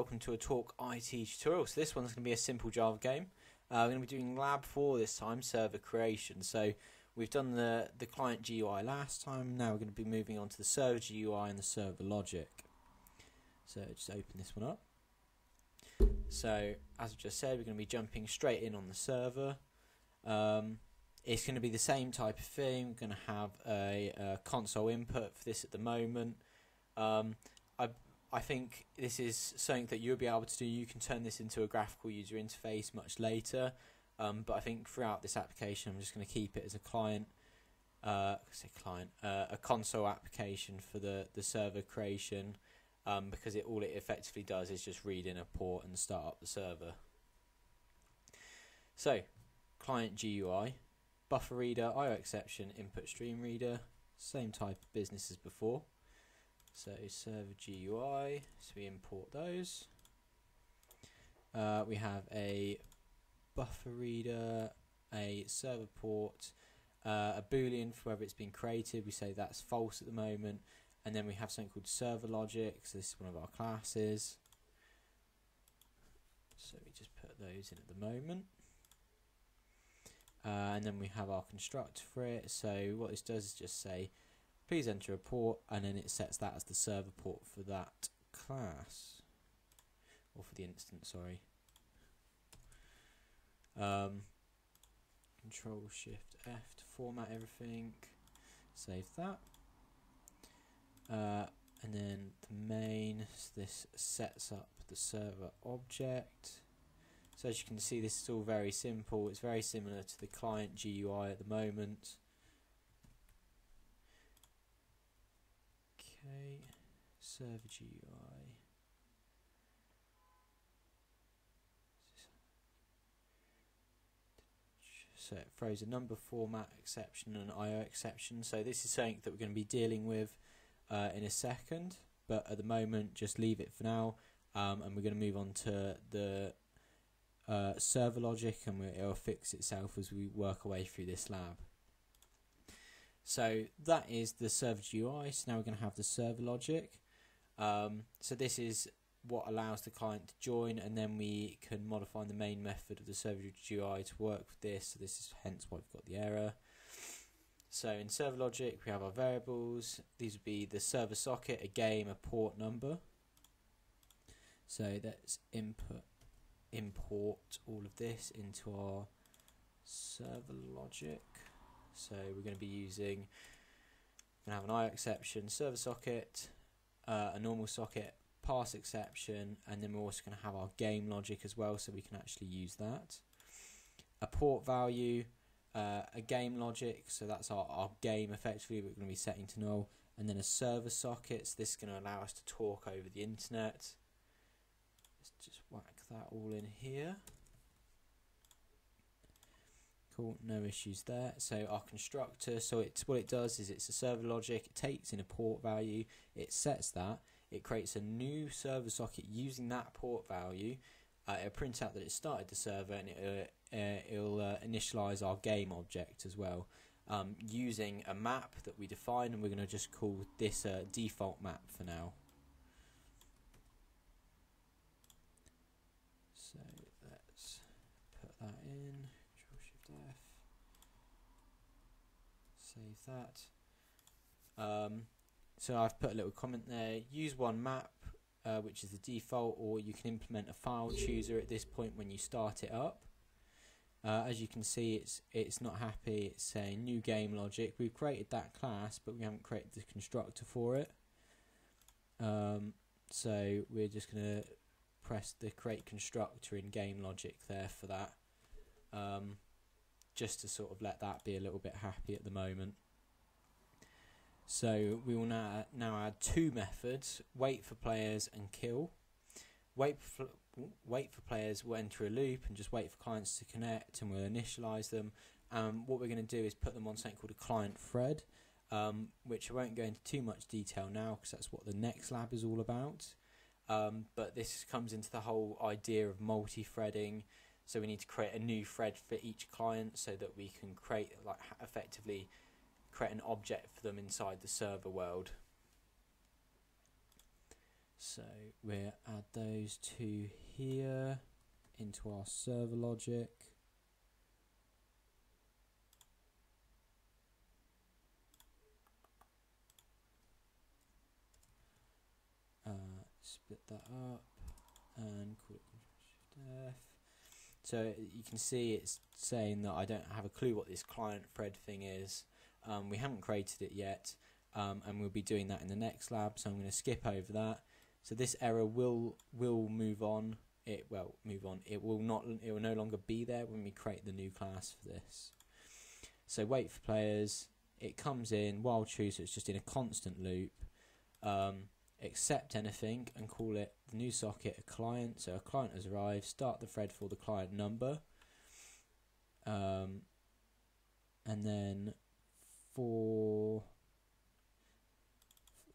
welcome to a TalkIT tutorial. So this one's going to be a simple Java game. We're going to be doing Lab 4 this time, server creation. So we've done the client GUI last time. Now we're going to be moving on to the server GUI and the server logic. So just open this one up. So as I just said, we're going to be jumping straight in on the server. It's going to be the same type of thing. We're going to have a console input for this at the moment. I think this is something that you'll be able to do. You can turn this into a graphical user interface much later, but I think throughout this application I'm just going to keep it as a client, a console application for the server creation, because all it effectively does is just read in a port and start up the server. So client GUI, buffer reader, IO exception, input stream reader, same type of business as before. So server GUI, so we import those. We have a buffer reader, a server port, a boolean for whether it's been created. We say that's false at the moment, and then we have something called server logic. So this is one of our classes. So we just put those in at the moment, and then we have our constructor for it. So what this does is just say, please enter a port, and then it sets that as the server port for that class, or for the instance, sorry. Control Shift F to format everything, save that. And then the main, so this sets up the server object. So as you can see, this is all very simple. It's very similar to the client GUI at the moment. Server GUI. So it throws a number format exception and an IO exception. So this is something that we're going to be dealing with in a second, but at the moment just leave it for now, and we're going to move on to the server logic, and it'll fix itself as we work our way through this lab. So that is the server GUI. So now we're going to have the server logic. So this is what allows the client to join, and then we can modify the main method of the server GUI to work with this. So this is hence why we've got the error. So in server logic we have our variables. These would be the server socket, a game, a port number. So let's import all of this into our server logic. So we're going to be using, we're going to have an IO exception, server socket, a normal socket, parse exception, and then we're also going to have our game logic as well, so we can actually use that. A port value, a game logic, so that's our game effectively, we're going to be setting to null, and then a server socket, so this is going to allow us to talk over the internet. Let's just whack that all in here. No issues there. So our constructor, so it's what it does is it's a server logic, it takes in a port value, it sets that, it creates a new server socket using that port value, it'll print out that it started the server, and it'll initialize our game object as well, using a map that we define, and we're going to just call this a default map for now. So let's put that in. Save that. So I've put a little comment there. Use one map, which is the default, or you can implement a file chooser at this point when you start it up. As you can see, it's not happy. It's saying new game logic. We've created that class, but we haven't created the constructor for it. So we're just gonna press the create constructor in game logic there for that. Just to sort of let that be a little bit happy at the moment. So we will now add two methods, wait for players and kill. Wait for players will enter a loop and just wait for clients to connect, and we'll initialize them. What we're going to do is put them on something called a client thread, which I won't go into too much detail now because that's what the next lab is all about. But this comes into the whole idea of multi-threading. So we need to create a new thread for each client so that we can create, like, effectively create an object for them inside the server world. So we'll add those two here into our server logic. Split that up and call it Control Shift F. So you can see it's saying that I don't have a clue what this client thread thing is. We haven't created it yet, and we'll be doing that in the next lab, so I'm going to skip over that. So this error will move on. It will move on. It will no longer be there when we create the new class for this. So wait for players. It comes in while true, so it's just in a constant loop. Accept anything and call it the new socket a client. So a client has arrived. Start the thread for the client number, and then for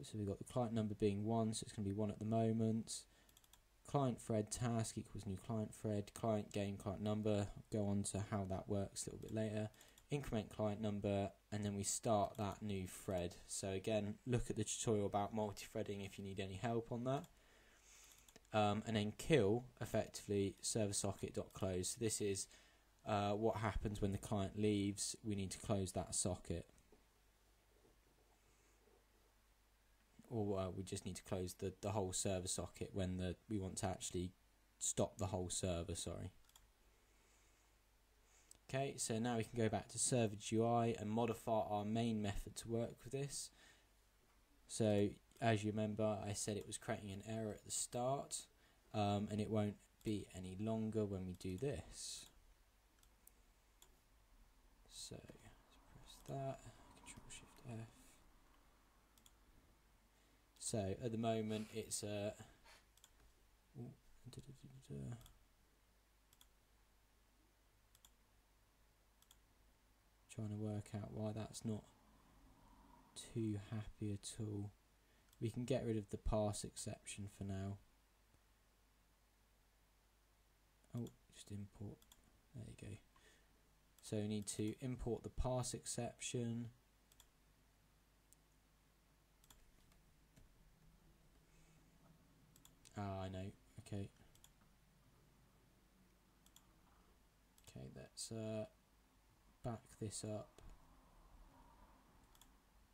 so we've got the client number being 1, so it's going to be 1 at the moment. Client thread task equals new client thread, client game, client number. I'll go on to how that works a little bit later. Increment client number, and then we start that new thread. So again, look at the tutorial about multi-threading if you need any help on that. And then kill, effectively, server socket.close. So this is what happens when the client leaves. We need to close that socket. Or we just need to close the whole server socket when we want to actually stop the whole server, sorry. Okay, so now we can go back to server GUI and modify our main method to work with this. So as you remember, I said it was creating an error at the start, and it won't be any longer when we do this. So let's press that, Control Shift F. So at the moment it's a trying to work out why that's not too happy at all. We can get rid of the parse exception for now. Oh, just import. There you go. So we need to import the parse exception. Ah, I know. Okay. Okay, that's back this up,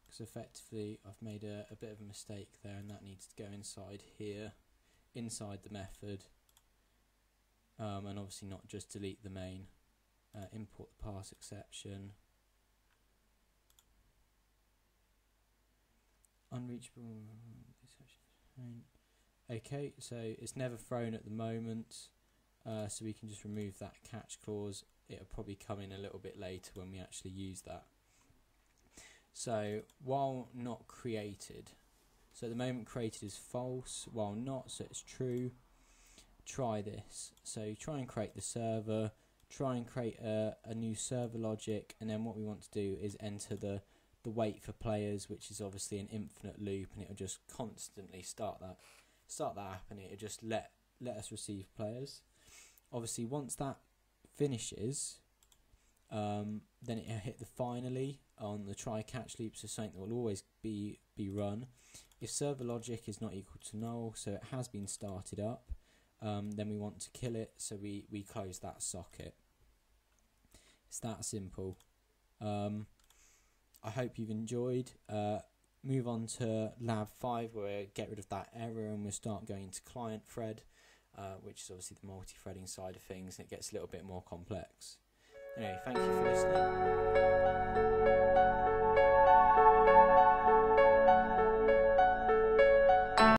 because effectively I've made a bit of a mistake there, and that needs to go inside here, inside the method, and obviously not just delete the main. Import the parse exception. Unreachable exception. Okay, so it's never thrown at the moment, so we can just remove that catch clause. It'll probably come in a little bit later when we actually use that. So while not created, so at the moment created is false, while not, so it's true. Try this, so try and create the server, try and create a new server logic, and then what we want to do is enter the wait for players, which is obviously an infinite loop, and it'll just constantly start that up, and it'll just let us receive players. Obviously once that finishes, then it'll hit the finally on the try catch loop, so something that will always be run. If server logic is not equal to null, so it has been started up, then we want to kill it, so we close that socket. It's that simple. I hope you've enjoyed. Move on to lab 5, where we'll get rid of that error and we'll start going into client thread, which is obviously the multi-threading side of things, and it gets a little bit more complex. Anyway, thank you for listening.